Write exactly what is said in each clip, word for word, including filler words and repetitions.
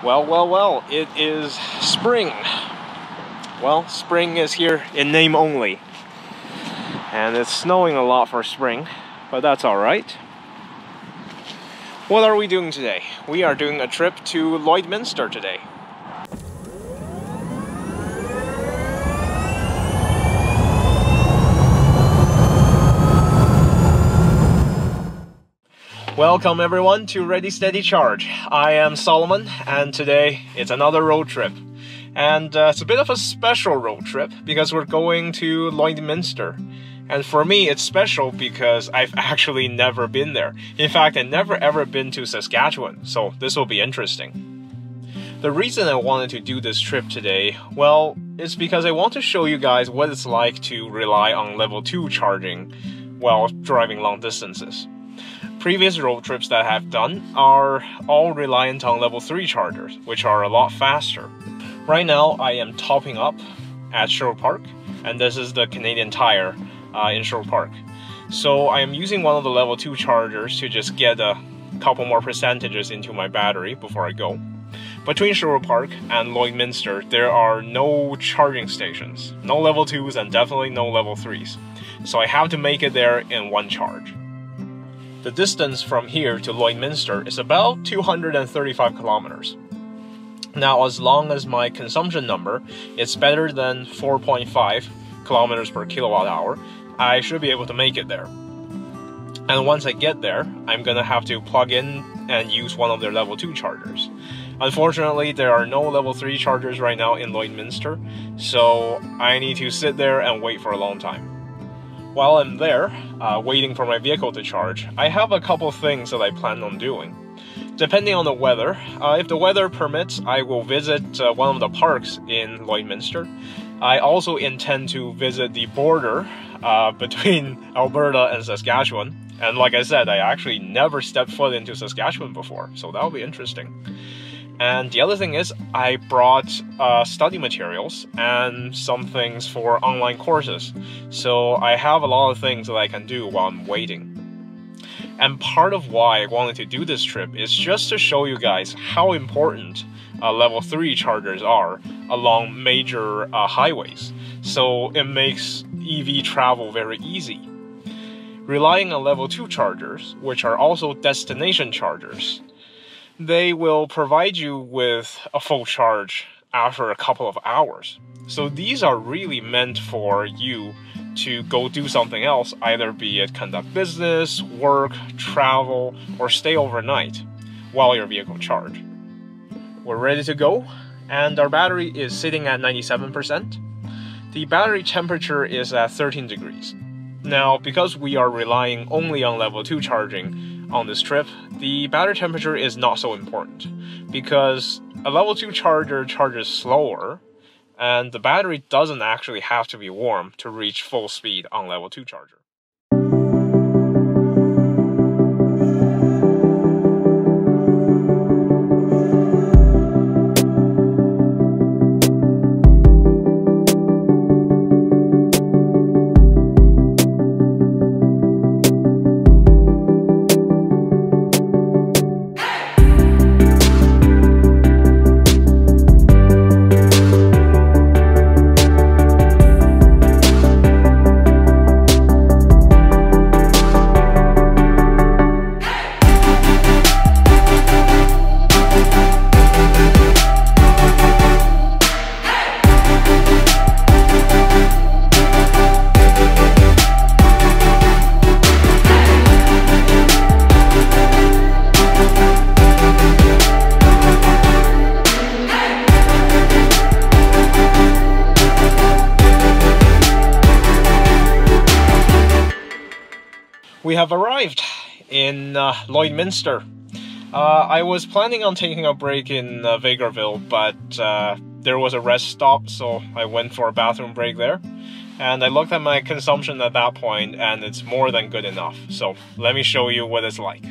Well, well, well, it is spring. Well, spring is here in name only. And it's snowing a lot for spring, but that's all right. What are we doing today? We are doing a trip to Lloydminster today. Welcome everyone to Ready Steady Charge. I am Solomon, and today it's another road trip. And uh, it's a bit of a special road trip because we're going to Lloydminster. And for me, it's special because I've actually never been there. In fact, I've never ever been to Saskatchewan, so this will be interesting. The reason I wanted to do this trip today, well, it's because I want to show you guys what it's like to rely on level two charging while driving long distances. Previous road trips that I have done are all reliant on level three chargers, which are a lot faster. Right now, I am topping up at Sherwood Park, and this is the Canadian Tire uh, in Sherwood Park. So I am using one of the level two chargers to just get a couple more percentages into my battery before I go. Between Sherwood Park and Lloydminster, there are no charging stations, no level twos and definitely no level threes. So I have to make it there in one charge. The distance from here to Lloydminster is about two hundred thirty-five kilometers. Now, as long as my consumption number is better than four point five kilometers per kilowatt hour, I should be able to make it there. And once I get there, I'm gonna have to plug in and use one of their level two chargers. Unfortunately, there are no level three chargers right now in Lloydminster, so I need to sit there and wait for a long time. While I'm there, uh, waiting for my vehicle to charge, I have a couple things that I plan on doing. Depending on the weather, uh, if the weather permits, I will visit uh, one of the parks in Lloydminster. I also intend to visit the border uh, between Alberta and Saskatchewan. And like I said, I actually never stepped foot into Saskatchewan before, so that'll be interesting. And the other thing is, I brought uh, study materials and some things for online courses. So I have a lot of things that I can do while I'm waiting. And part of why I wanted to do this trip is just to show you guys how important uh, level three chargers are along major uh, highways. So it makes E V travel very easy. Relying on level two chargers, which are also destination chargers, they will provide you with a full charge after a couple of hours. So these are really meant for you to go do something else, either be it conduct business, work, travel, or stay overnight while your vehicle charges. We're ready to go, and our battery is sitting at ninety-seven percent. The battery temperature is at thirteen degrees. Now, because we are relying only on level two charging, on this trip, the battery temperature is not so important because a level two charger charges slower and the battery doesn't actually have to be warm to reach full speed on level two charger. We have arrived in uh, Lloydminster. Uh, I was planning on taking a break in uh, Vegreville, but uh, there was a rest stop, so I went for a bathroom break there. And I looked at my consumption at that point, and it's more than good enough. So let me show you what it's like.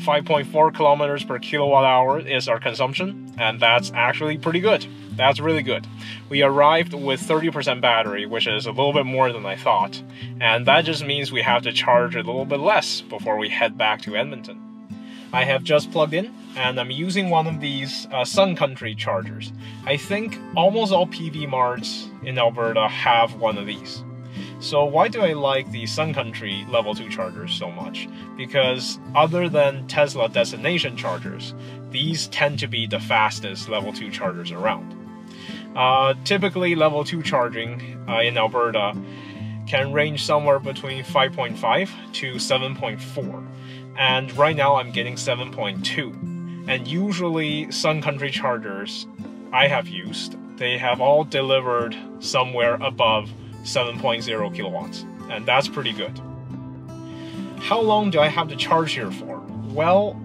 five point four kilometers per kilowatt hour is our consumption, and that's actually pretty good. That's really good. We arrived with thirty percent battery, which is a little bit more than I thought, and that just means we have to charge a little bit less before we head back to Edmonton. I have just plugged in, and I'm using one of these uh, Sun Country chargers. I think almost all Peavy Marts in Alberta have one of these. So why do I like the Sun Country level two chargers so much? Because other than Tesla destination chargers, these tend to be the fastest level two chargers around. Uh, typically, level two charging uh, in Alberta can range somewhere between five point five to seven point four. And right now I'm getting seven point two. And usually Sun Country chargers I have used, they have all delivered somewhere above seven point zero kilowatts, and that's pretty good. How long do I have to charge here for? Well,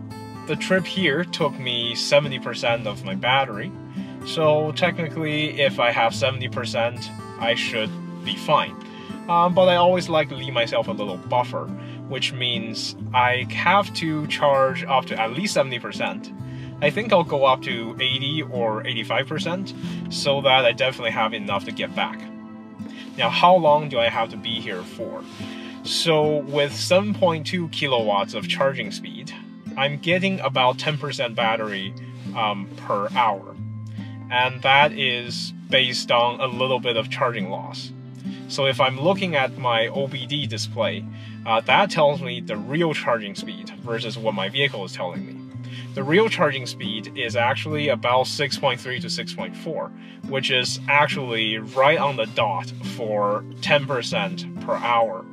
the trip here took me seventy percent of my battery, so technically if I have seventy percent, I should be fine. Um, but I always like to leave myself a little buffer, which means I have to charge up to at least seventy percent. I think I'll go up to eighty or eighty-five percent, so that I definitely have enough to get back. Now, how long do I have to be here for? So with seven point two kilowatts of charging speed, I'm getting about ten percent battery um, per hour. And that is based on a little bit of charging loss. So if I'm looking at my O B D display, uh, that tells me the real charging speed versus what my vehicle is telling me. The real charging speed is actually about six point three to six point four, which is actually right on the dot for ten percent per hour.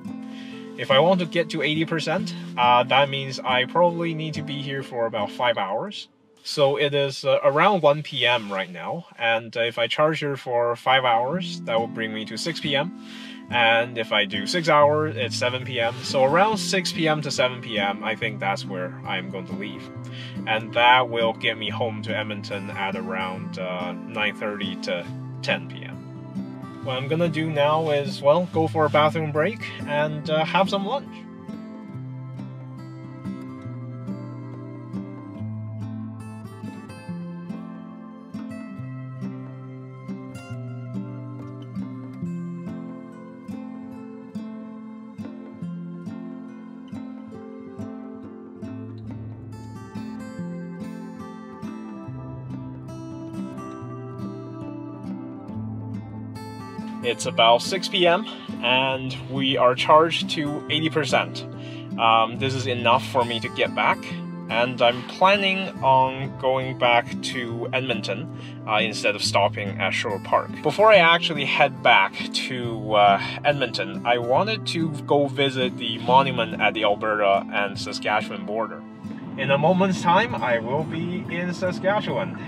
If I want to get to eighty percent, uh, that means I probably need to be here for about five hours. So it is uh, around one p m right now, and if I charge here for five hours, that will bring me to six p m And if I do six hours, it's seven p m So around six p m to seven p m, I think that's where I'm going to leave. And that will get me home to Edmonton at around uh, nine thirty to ten p m What I'm gonna do now is, well, go for a bathroom break and uh, have some lunch. It's about six p m and we are charged to eighty percent. Um, this is enough for me to get back, and I'm planning on going back to Edmonton uh, instead of stopping at Sherwood Park. Before I actually head back to uh, Edmonton, I wanted to go visit the monument at the Alberta and Saskatchewan border. In a moment's time, I will be in Saskatchewan.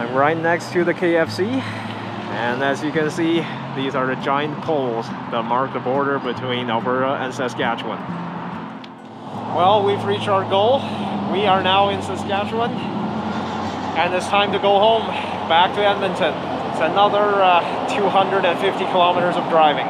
I'm right next to the K F C, and as you can see, these are the giant poles that mark the border between Alberta and Saskatchewan. Well, we've reached our goal. We are now in Saskatchewan, and it's time to go home, back to Edmonton. It's another uh, two hundred fifty kilometers of driving.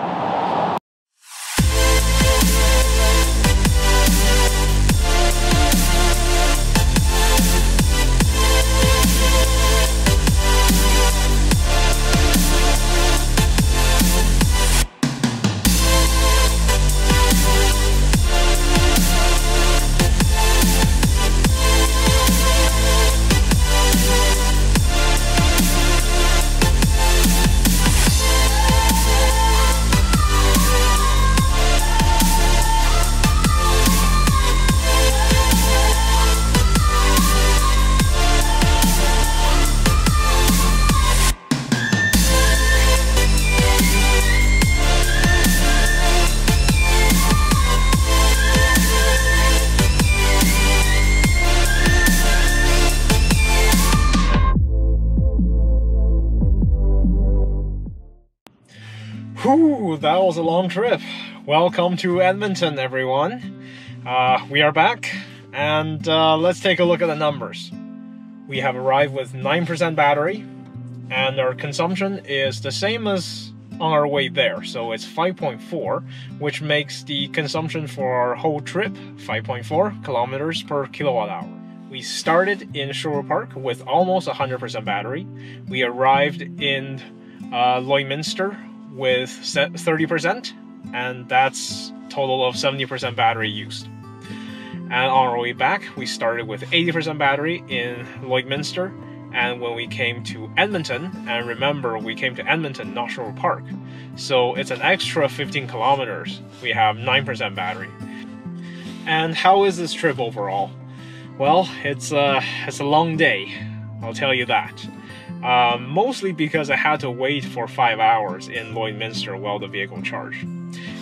Whew, that was a long trip. Welcome to Edmonton, everyone. Uh, we are back, and uh, let's take a look at the numbers. We have arrived with nine percent battery, and our consumption is the same as on our way there, so it's five point four, which makes the consumption for our whole trip five point four kilometers per kilowatt hour. We started in Sherwood Park with almost one hundred percent battery. We arrived in uh, Lloydminster with thirty percent, and that's total of seventy percent battery used. And on our way back, we started with eighty percent battery in Lloydminster. And when we came to Edmonton, and remember we came to Edmonton, not Sherwood Park, so it's an extra fifteen kilometers, we have nine percent battery. And how is this trip overall? Well, it's a, it's a long day, I'll tell you that. Uh, mostly because I had to wait for five hours in Lloydminster while the vehicle charged.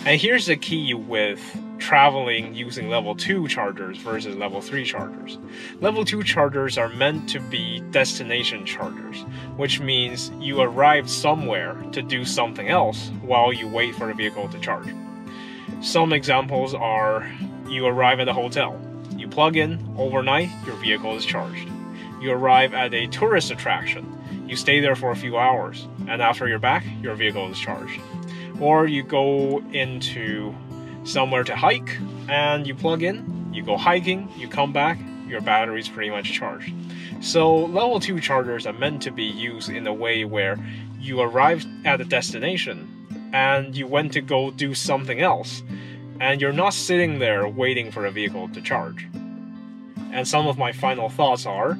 And here's the key with traveling using level two chargers versus level three chargers. Level two chargers are meant to be destination chargers, which means you arrive somewhere to do something else while you wait for the vehicle to charge. Some examples are you arrive at a hotel, you plug in, overnight your vehicle is charged. You arrive at a tourist attraction, you stay there for a few hours, and after you're back, your vehicle is charged. Or you go into somewhere to hike and you plug in, you go hiking, you come back, your battery's pretty much charged. So level two chargers are meant to be used in a way where you arrived at a destination and you went to go do something else, and you're not sitting there waiting for a vehicle to charge. And some of my final thoughts are,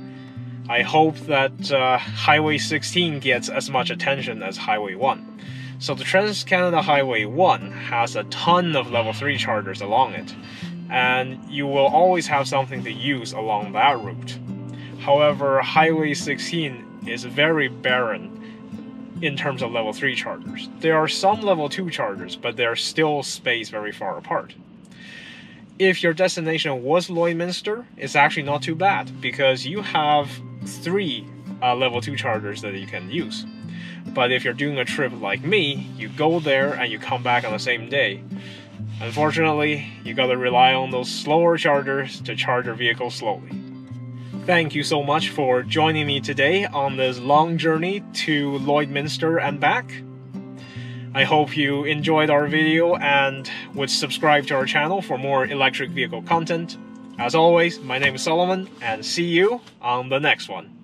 I hope that uh, Highway sixteen gets as much attention as Highway one. So the Trans Canada Highway one has a ton of level three chargers along it, and you will always have something to use along that route. However, Highway sixteen is very barren in terms of level three chargers. There are some level two chargers, but they are still spaced very far apart. If your destination was Lloydminster, it's actually not too bad, because you have three uh, level two chargers that you can use. But if you're doing a trip like me, you go there and you come back on the same day. Unfortunately, you gotta rely on those slower chargers to charge your vehicle slowly. Thank you so much for joining me today on this long journey to Lloydminster and back. I hope you enjoyed our video and would subscribe to our channel for more electric vehicle content. As always, my name is Solomon, and see you on the next one.